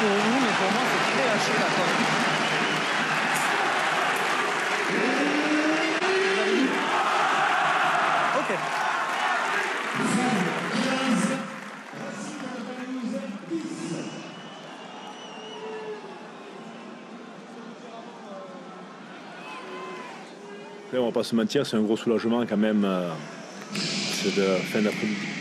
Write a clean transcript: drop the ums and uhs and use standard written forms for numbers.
pour nous, mais pour moi, c'est très lâché la pomme. On ne va pas se mentir, c'est un gros soulagement quand même, c'est de fin d'après-midi.